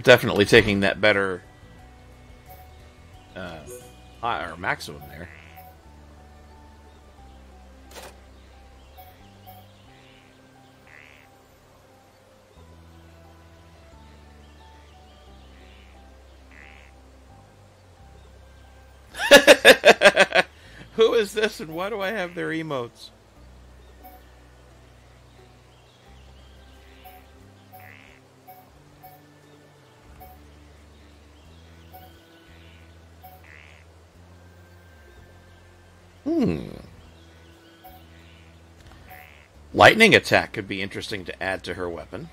We're definitely taking that better or maximum there. Who is this and why do I have their emotes? Lightning attack could be interesting to add to her weapon.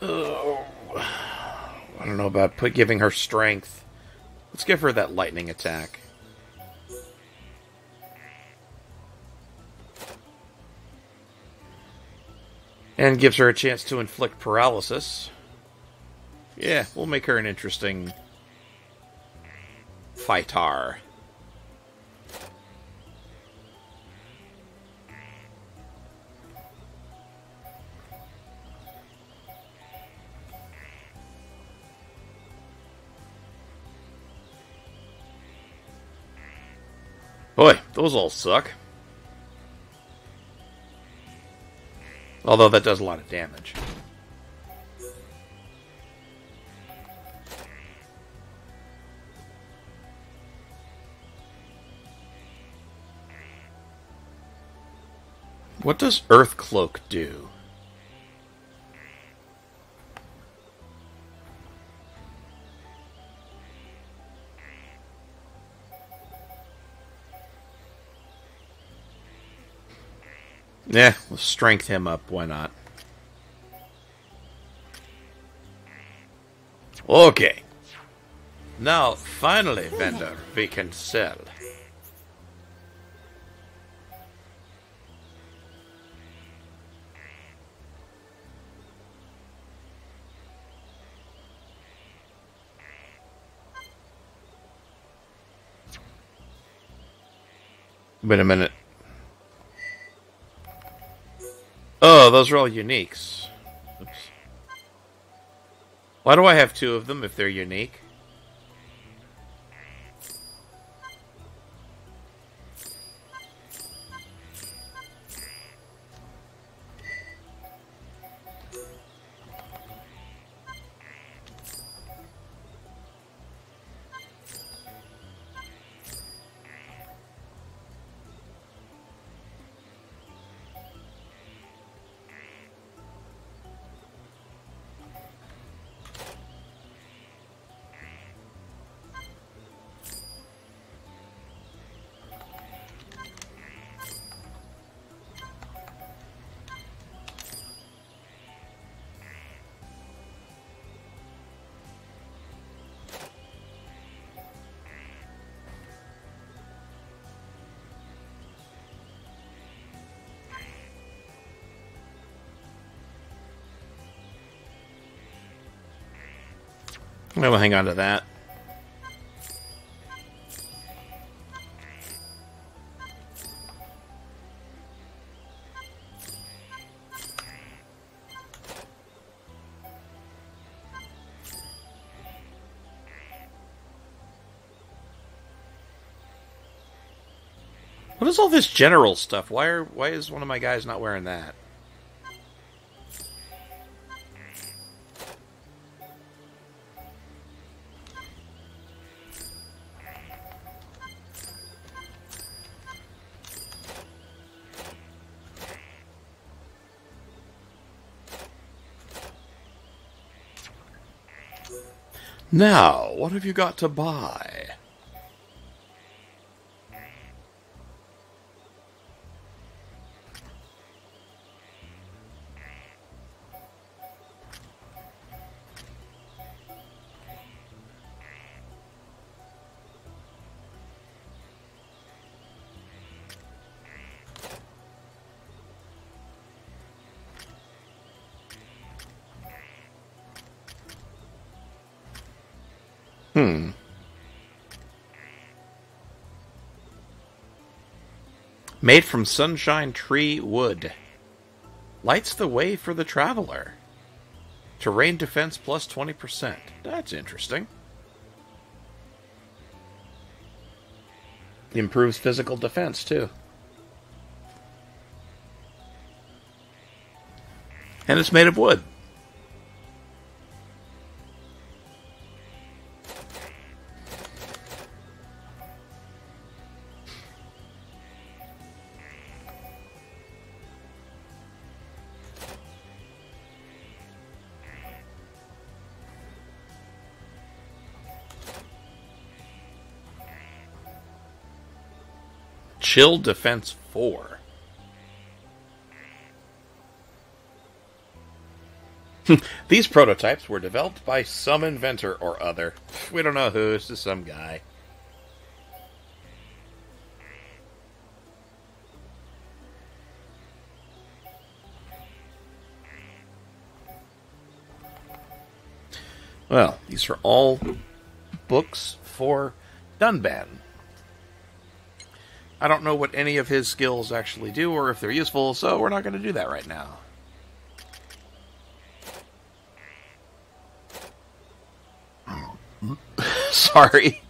Oh, I don't know about giving her strength. Let's give her that lightning attack. And gives her a chance to inflict paralysis. Yeah, we'll make her an interesting fighter. Boy, those all suck. Although that does a lot of damage. What does Earth Cloak do? Yeah, we'll strength him up, why not? Okay. Now, finally, vendor, we can sell. Wait a minute. Oh, those are all uniques. Oops. Why do I have two of them if they're unique? I will hang on to that. What is all this general stuff? Why is one of my guys not wearing that? Now, what have you got to buy? Made from sunshine tree wood. Lights the way for the traveler. Terrain defense plus 20%. That's interesting. Improves physical defense, too. And it's made of wood. Chill defense 4. These prototypes were developed by some inventor or other. We don't know who, it's just some guy. Well, these are all books for Dunban. I don't know what any of his skills actually do or if they're useful, so we're not going to do that right now. Sorry.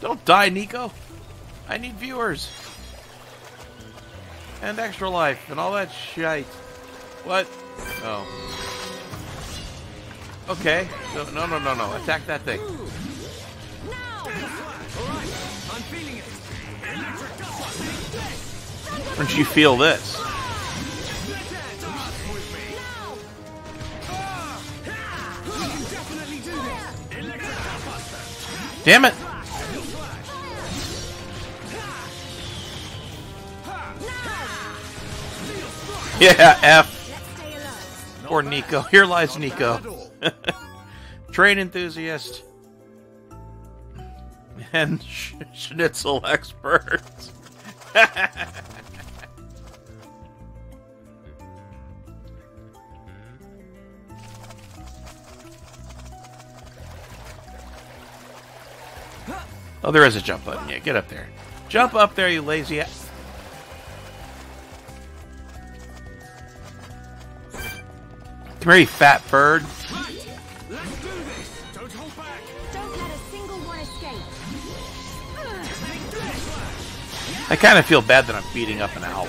Don't die, Nico. I need viewers. And extra life and all that shite. What? Oh. Okay. No. Attack that thing. Don't you feel this? Damn it! Yeah, F. Or Nico. Here lies Nico. Train enthusiast. And schnitzel expert. Oh, there is a jump button. Yeah, get up there. Jump up there, you lazy ass. Very fat bird. Right. Let's do this. Don't hold back. Don't let a single one escape. I kind of feel bad that I'm beating up an owl.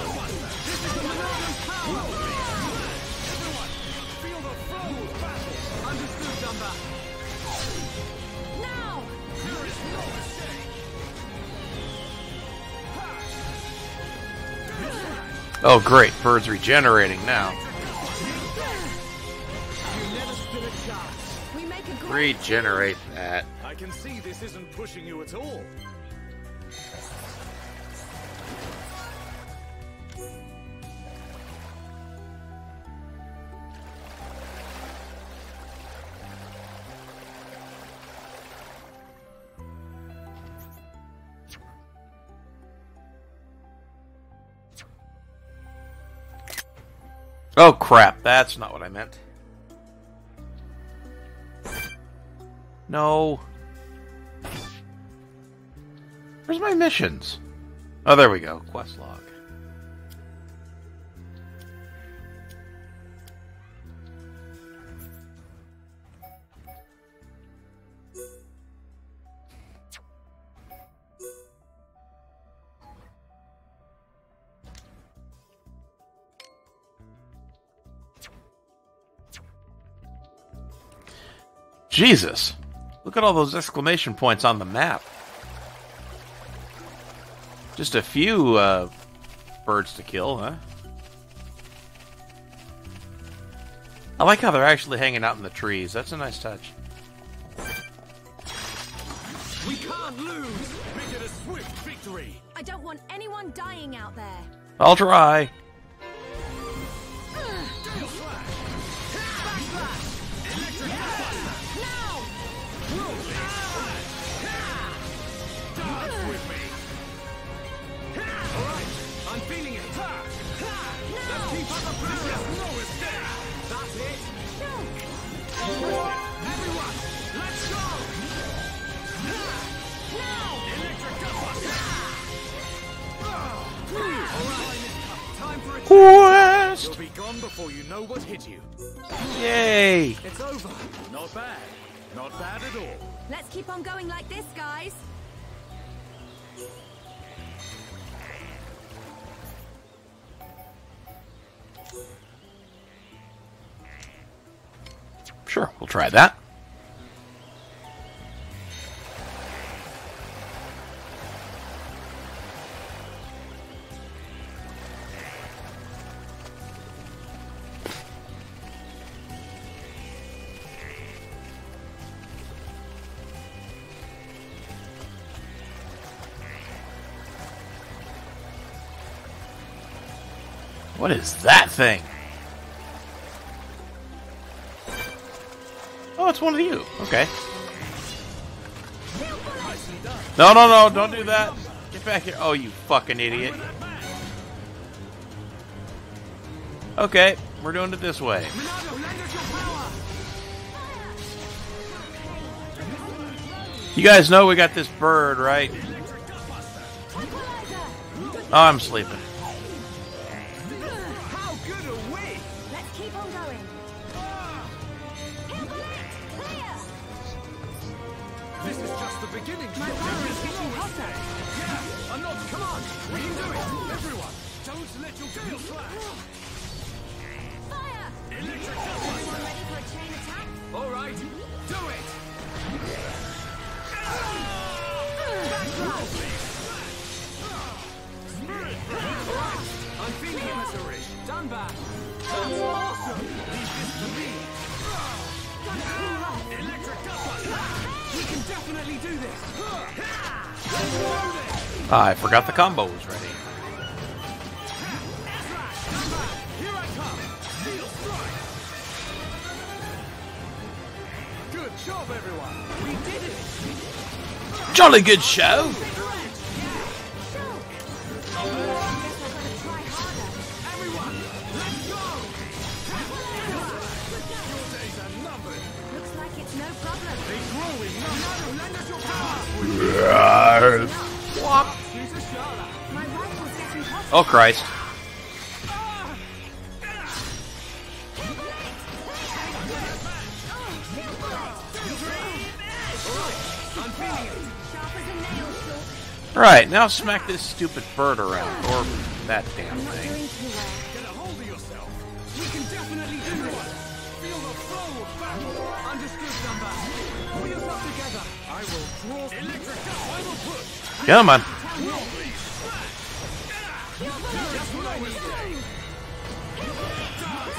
Oh, great. Bird's regenerating now. Regenerate that. I can see this isn't pushing you at all. Oh crap, that's not what I meant. No. Where's my missions? Oh, there we go. Quest log. Jesus. Look at all those exclamation points on the map. Just a few birds to kill, huh? I like how they're actually hanging out in the trees. That's a nice touch. We can't lose. We get a swift victory. I don't want anyone dying out there. I'll try. You'll be gone before you know what hit you. Yay! It's over. Not bad. Not bad at all. Let's keep on going like this, guys. Sure, we'll try that. What is that thing? Oh, it's one of you. Okay. No, no, no, don't do that. Get back here. Oh, you fucking idiot. Okay, we're doing it this way. You guys know we got this bird, right? Oh, I'm sleeping. I forgot the combo was ready. Here I come. Steel strike. Good job, everyone. We did it. Jolly good show. Everyone, let's go. Your days are numbered. Looks like it's no problem. He's rolling. Monado, lend us your power. Oh, Christ. Right, now smack this stupid bird around, or that damn thing. Get a hold of yourself. We can definitely do it. Feel the flow of battle. Understood, number. Pull yourself together. I will draw electric. I will push. Come on.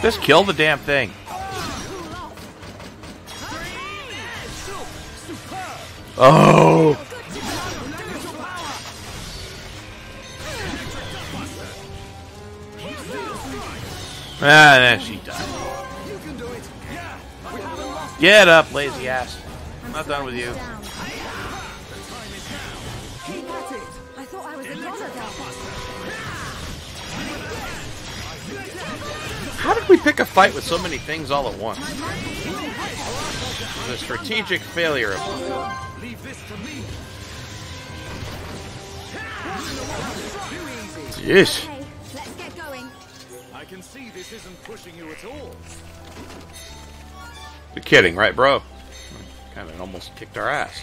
Just kill the damn thing. Oh! Ah, she died. Get up, lazy ass. I'm not done with you. How did we pick a fight with so many things all at once? The strategic failure of them. Leave this to me. Yes. Okay, let's get going. I can see this isn't pushing you at all. You're kidding, right, bro? Kind of almost kicked our ass.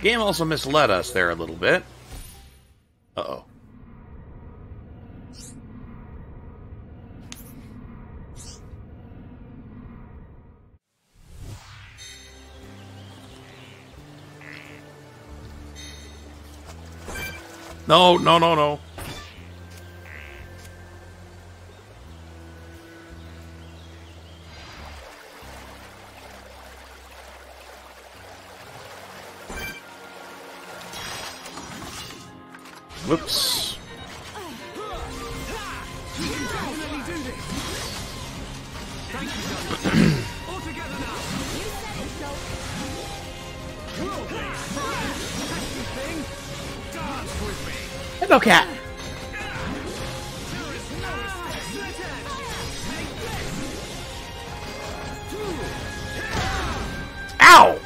Game also misled us there a little bit. Uh-oh. No, no, no, no. Whoops. Go cat. Ow!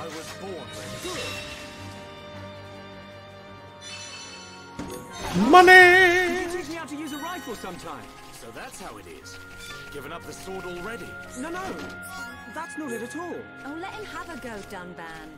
I was born ready. Money! You teach me how to use a rifle sometime. So that's how it is. Given up the sword already. No, no. That's not it at all. Oh, let him have a go, Dunban.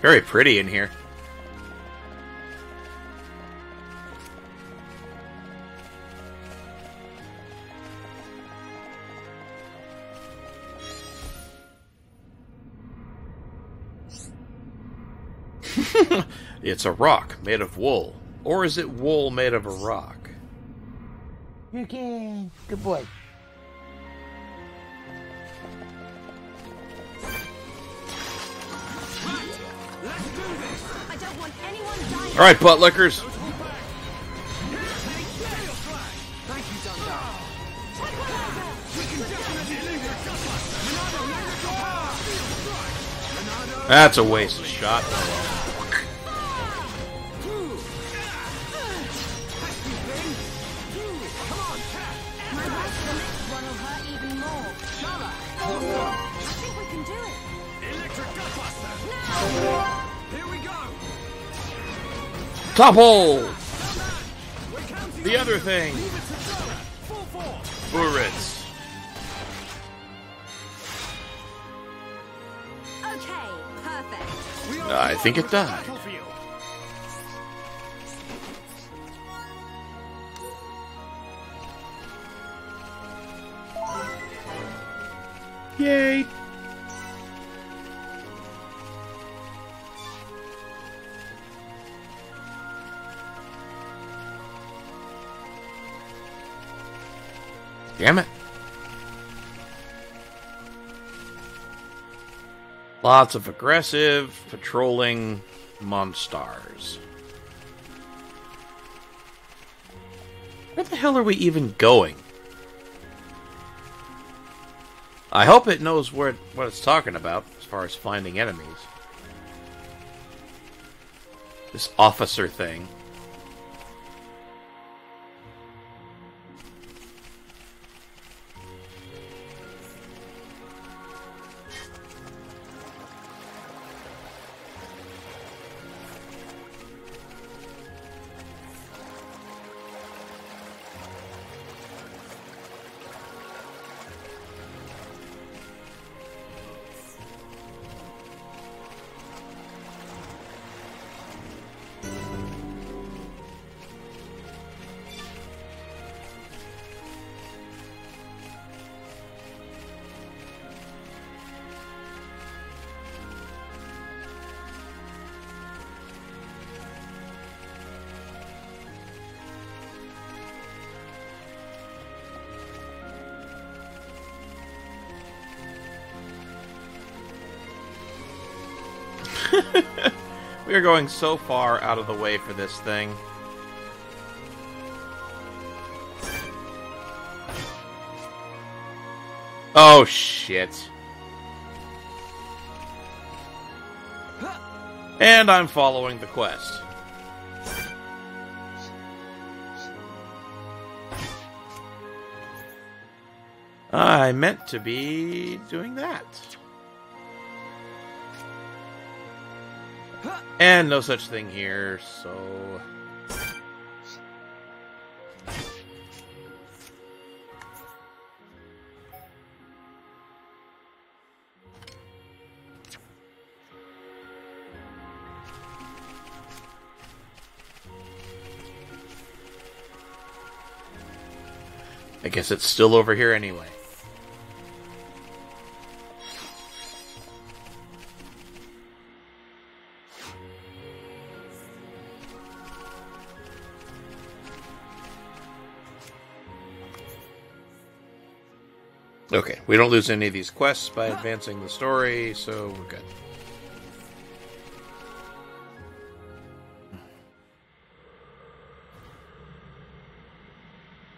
Very pretty in here. It's a rock made of wool. Or is it wool made of a rock? You can. Good boy. Alright, butt lickers. That's a wasted shot. Topple! The other thing! Burrits. Okay, perfect. I think it died. Yay! Damn it. Lots of aggressive, patrolling monsters. Where the hell are we even going? I hope it knows where what it's talking about as far as finding enemies. This officer thing. We are going so far out of the way for this thing. Oh, shit. And I'm following the quest. I meant to be doing that. And no such thing here, so... I guess it's still over here anyway. Okay, we don't lose any of these quests by advancing the story, so we're good.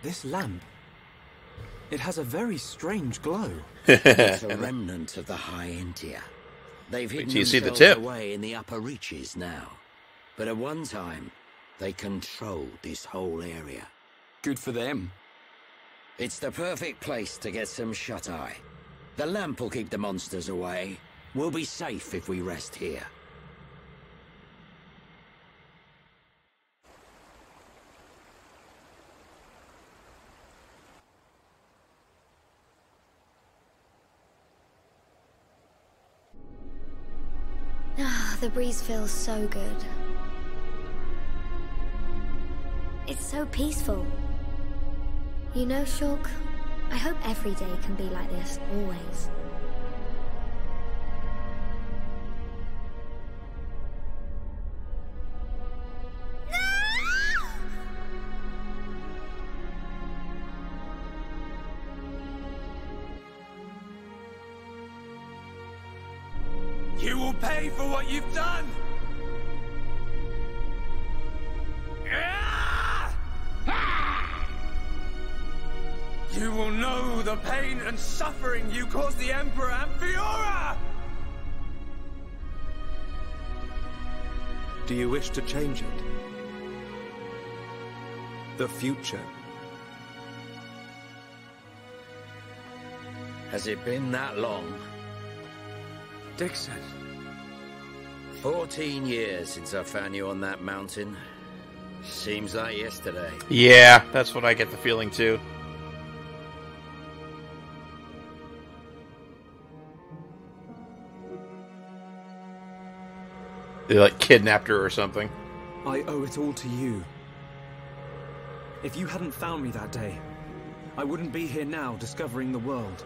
This lamp, it has a very strange glow. It's a remnant of the High Entia. They've hidden themselves away in the upper reaches now. But at one time, they controlled this whole area. Good for them. It's the perfect place to get some shut-eye. The lamp will keep the monsters away. We'll be safe if we rest here. Ah, the breeze feels so good. It's so peaceful. You know, Shulk, I hope every day can be like this, always. No! You will pay for what you've done! You will know the pain and suffering you caused the Emperor and Fiora! Do you wish to change it? The future? Has it been that long? Dixon. 14 years since I found you on that mountain. Seems like yesterday. Yeah, that's what I get the feeling too. They, like, kidnapped her or something. I owe it all to you. If you hadn't found me that day, I wouldn't be here now discovering the world.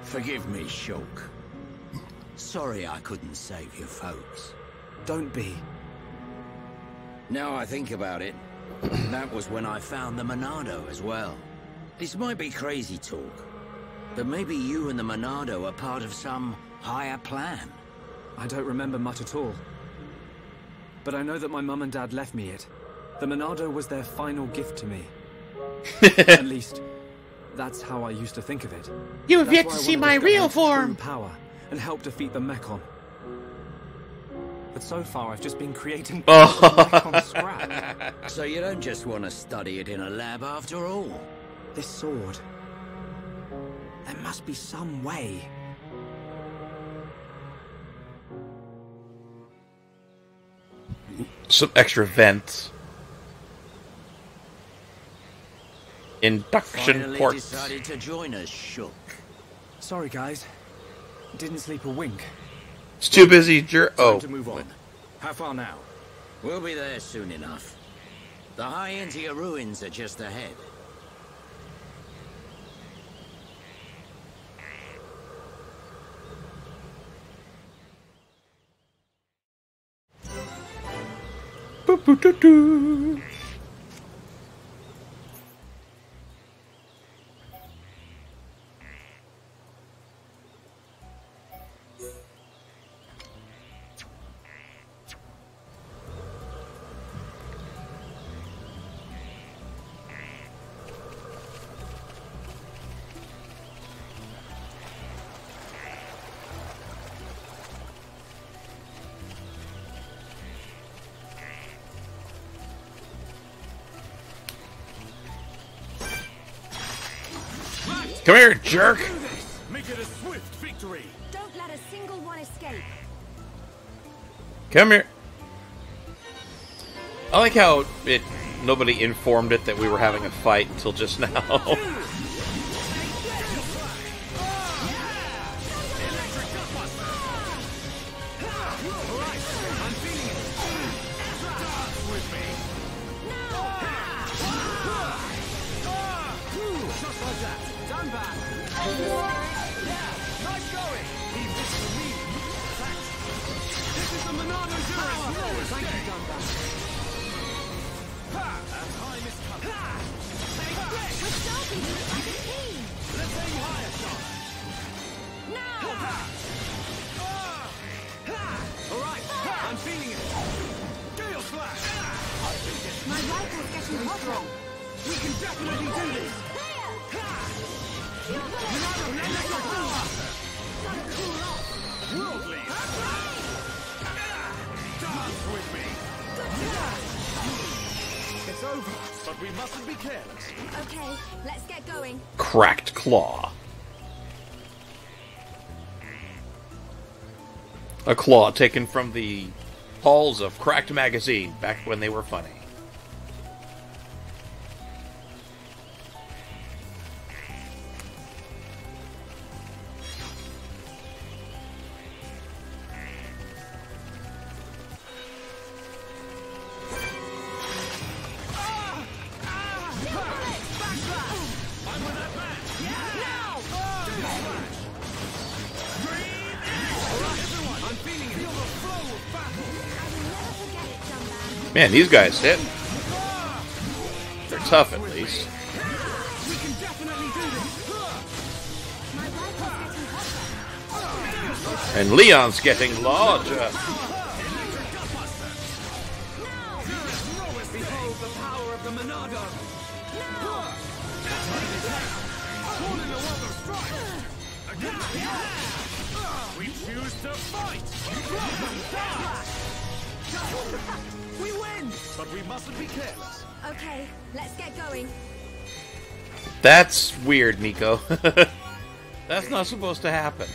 Forgive me, Shulk. Sorry I couldn't save your folks. Don't be. Now I think about it, that was when I found the Monado as well. This might be crazy talk, but maybe you and the Monado are part of some higher plan. I don't remember much at all. But I know that my mum and dad left me it. The Monado was their final gift to me. At least, that's how I used to think of it. You have yet to see my real form. Power and help defeat the Mechon. But so far, I've just been creating Mechon scrap. So you don't just want to study it in a lab after all. This sword. There must be some way. Some extra vents. Induction port. Decided to join us, Shulk. Sorry, guys. Didn't sleep a wink. It's too busy. Time to move on. How far now? We'll be there soon enough. The High Entia ruins are just ahead. Come here, jerk! Make it a swift victory. Don't let a single one escape. Come here. I like how it nobody informed it that we were having a fight until just now. We can definitely do this! Worldly! Dance with me! It's over, but we mustn't be careless. Okay, let's get going. Cracked claw. A claw taken from the halls of Cracked Magazine back when they were funny. Man, these guys hit. They're tough, at least. We can definitely do this. And Leon's getting larger. Behold the power of the Monado. We choose to fight. We win, but we mustn't be careless. Okay, let's get going. That's weird, Nico. That's not supposed to happen.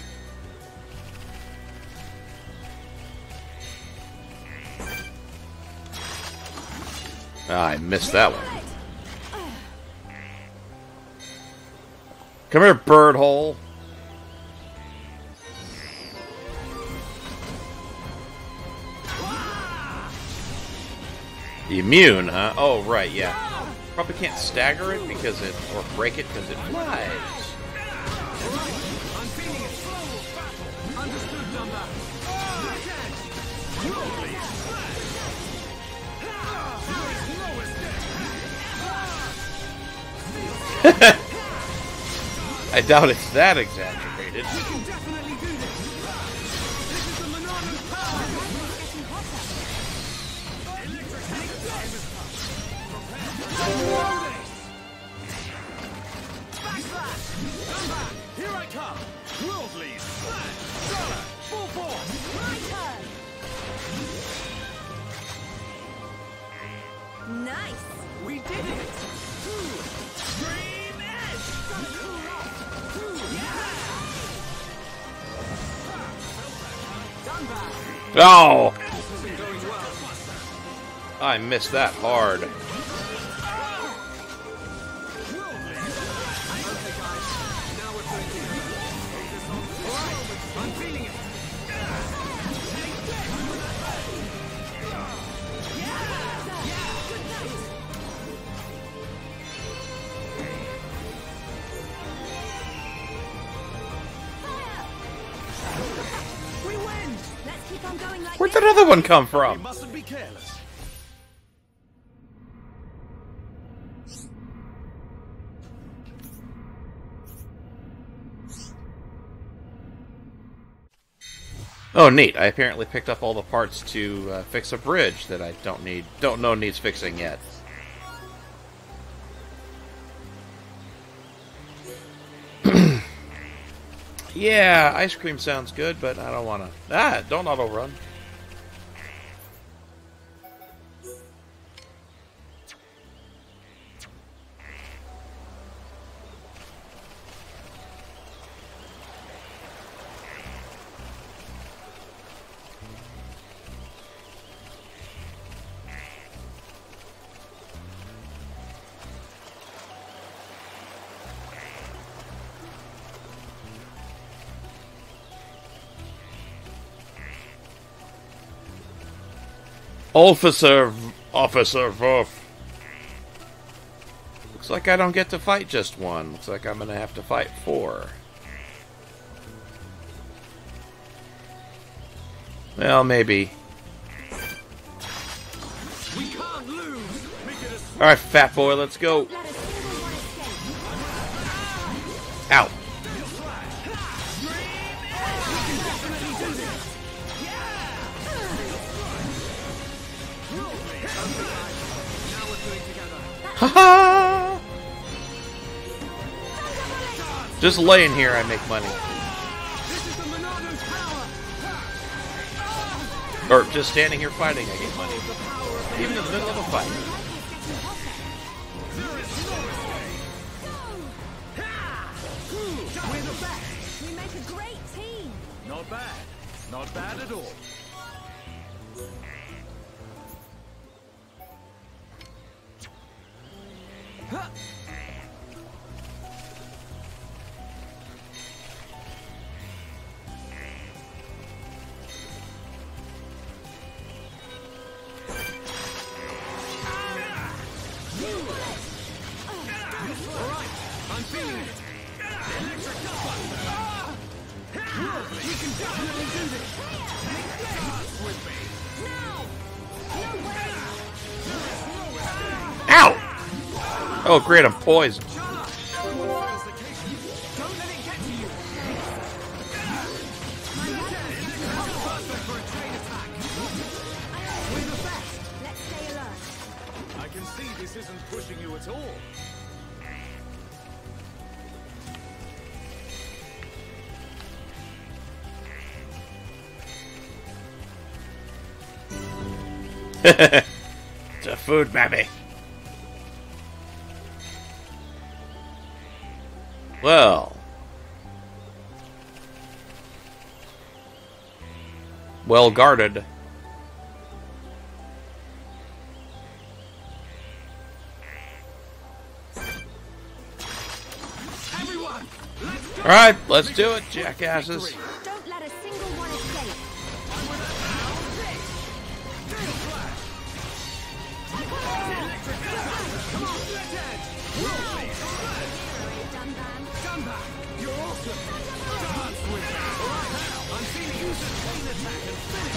I missed that one. Come here, bird hole. Immune, huh? Oh, right, yeah. Probably can't stagger it because it, or break it because it flies. I doubt it's that exaggerated. Here I come. Worldly slash dollar full force. My turn. Nice. We did it. Dream edge. Oh. I missed that hard. Where'd that other one come from? Oh, neat! I apparently picked up all the parts to fix a bridge that I don't know needs fixing yet. Yeah, ice cream sounds good, but I don't want to. Ah, don't auto run. Officer Vorf. Looks like I don't get to fight just one. Looks like I'm going to have to fight four. Well, maybe. Alright, fat boy, let's go. Ow. Ha-ha! Just laying here, I make money. Or just standing here fighting, I get money. Even in the middle of a fight. We make a great team. Not bad. Not bad at all. Huh. Ow! Oh great, I'm poisoned. I can see this isn't pushing you at all. It's a food mammy. Well guarded. Everyone, let's All right, let's do it, jackasses.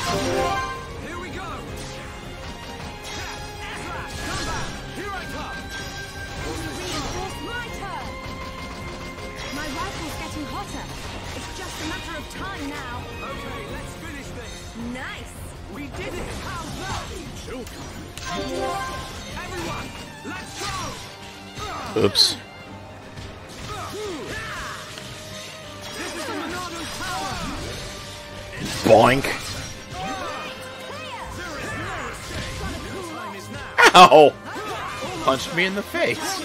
Here we go. Come back. Here I come. My turn. My rifle's getting hotter. It's just a matter of time now. Okay, let's finish this. Nice. We did it. How well? Everyone, let's go. Oops. This is the Monado's power. Boink. Ow! Punched me in the face.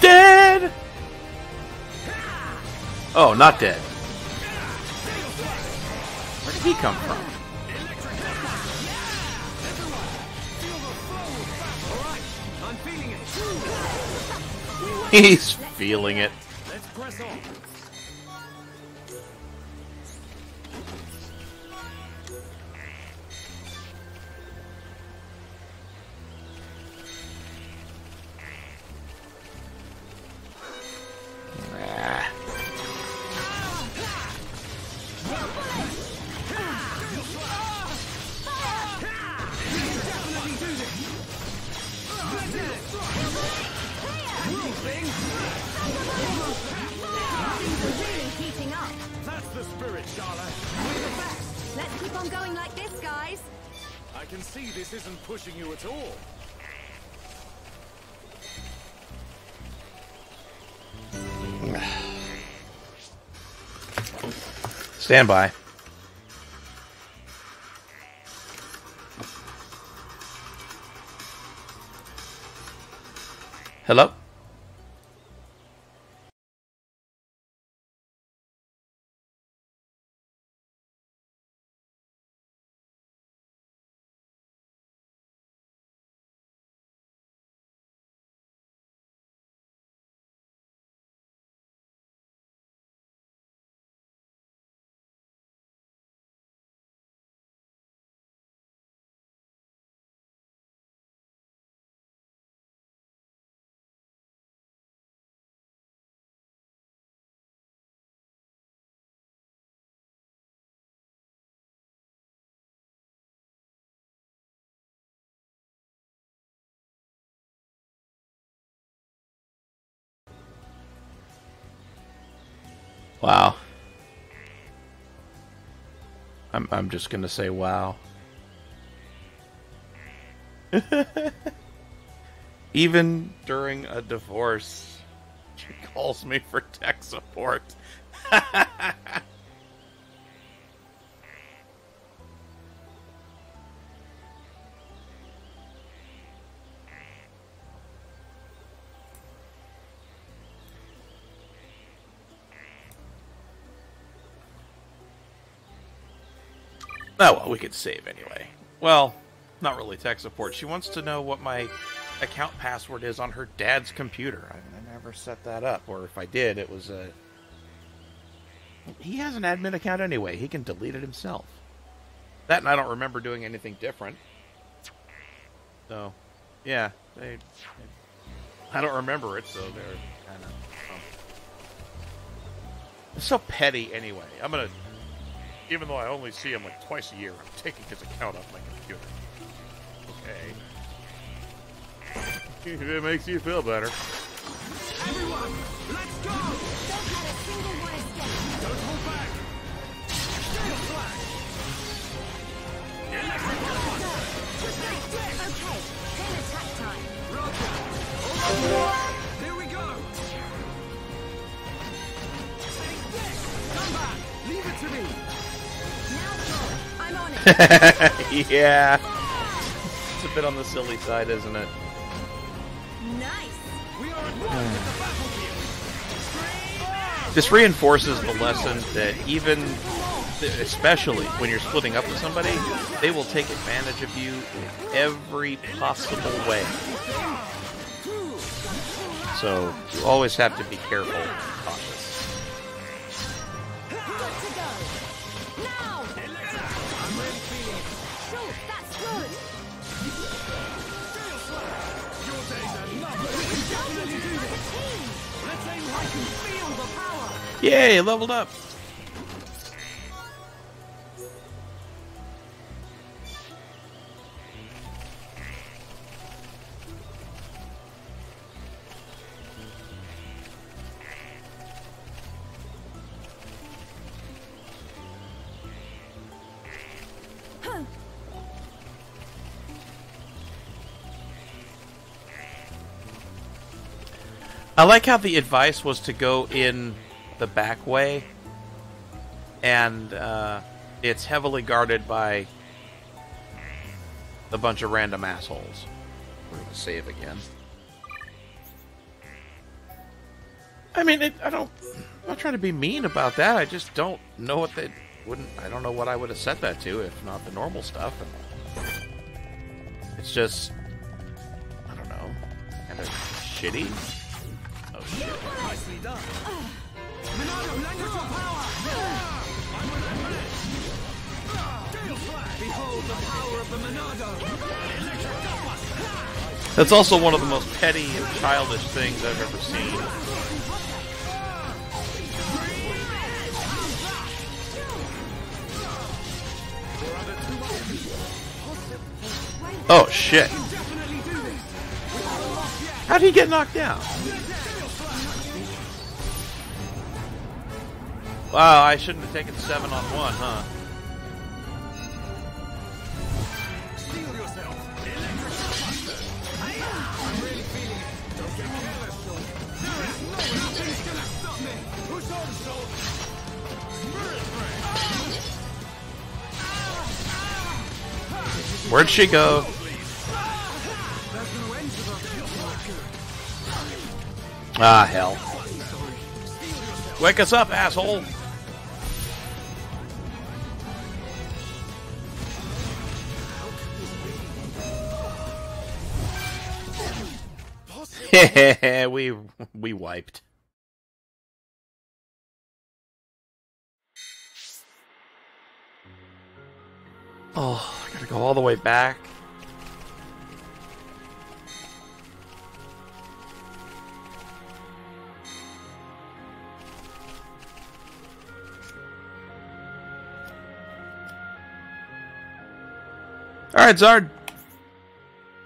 Dead! Oh, not dead. Where did he come from? He's feeling it. Let's press on. Let's keep on going like this, guys. I can see this isn't pushing you at all. Stand by. Hello? Wow. I'm just gonna say wow. Even during a divorce, she calls me for tech support. Oh, well, we could save anyway. Well, not really tech support. She wants to know what my account password is on her dad's computer. I never set that up, or if I did, it was a... He has an admin account anyway. He can delete it himself. That and I don't remember doing anything different. So, yeah. I don't remember it, so they're kind of... It's so petty anyway. I'm going to... Even though I only see him like twice a year, I'm taking his account off my computer. Okay. If it makes you feel better. Everyone, let's go! Don't let a single one escape! Don't hold back! Stay on flag! Just like this! Okay, then attack time! Roger! Here we go! Take this! Come back! Leave it to me! I'm on it. Yeah. It's a bit on the silly side, isn't it? Nice. We are at war with the battlefield. This reinforces the lesson that even, especially when you're splitting up with somebody, they will take advantage of you in every possible way. So you always have to be careful and cautious. Yay, leveled up! I like how the advice was to go in the back way, and it's heavily guarded by a bunch of random assholes. We're gonna save again. I mean, I'm not trying to be mean about that. I just don't know what they wouldn't. I don't know what I would have set that to if not the normal stuff. And it's just, I don't know, kind of shitty. Shit. Nicely done. Monado, language of power! I'm relentless! Behold the power of the Monado! That's also one of the most petty and childish things I've ever seen. Oh, shit. How'd he get knocked down? Wow, I shouldn't have taken 7 on 1, huh? Steal yourself. I'm really feeling it. Don't get careless. There is no nothing's gonna stop. Where'd she go? Ah, hell. Wake us up, asshole! Hehehe, we wiped. Oh, I gotta go all the way back. All right, Xord.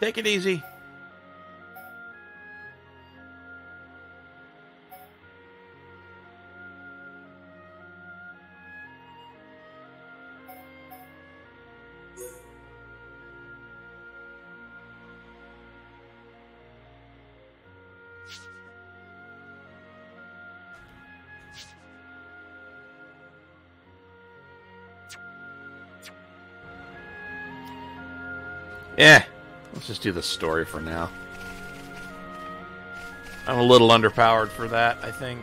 Take it easy. Yeah, let's just do the story for now. I'm a little underpowered for that, I think.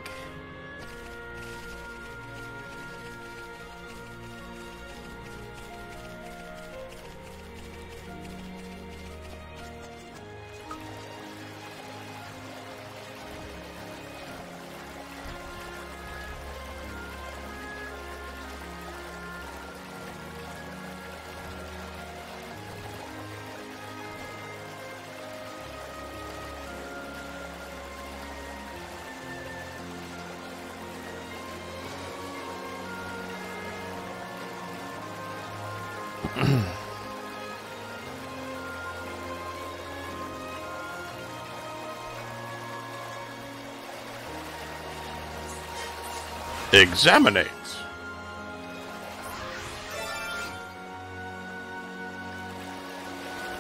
Examinates.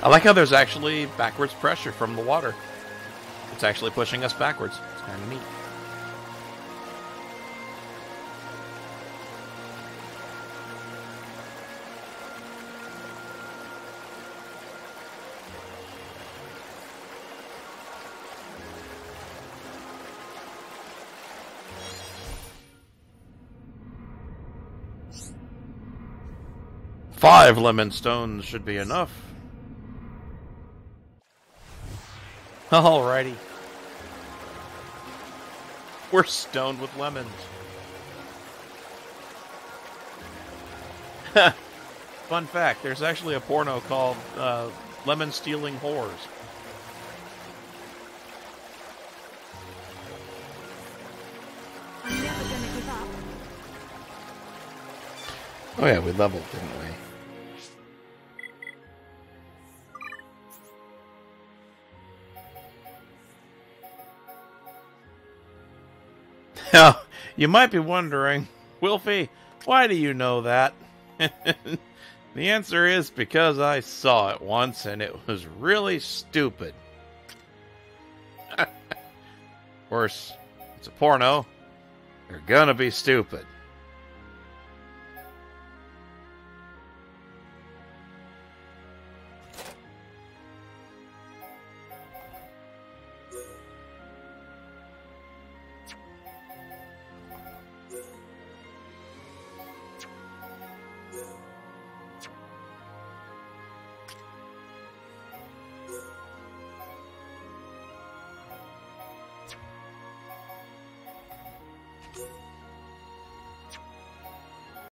I like how there's actually backwards pressure from the water. It's actually pushing us backwards. It's kind of neat. Five lemon stones should be enough. Alrighty. We're stoned with lemons. Fun fact, there's actually a porno called Lemon Stealing Whores. I'm never gonna give up. Oh yeah, we leveled, didn't we? Now, you might be wondering, Wilfie, why do you know that? The answer is because I saw it once and it was really stupid. Of course, it's a porno. They're gonna be stupid.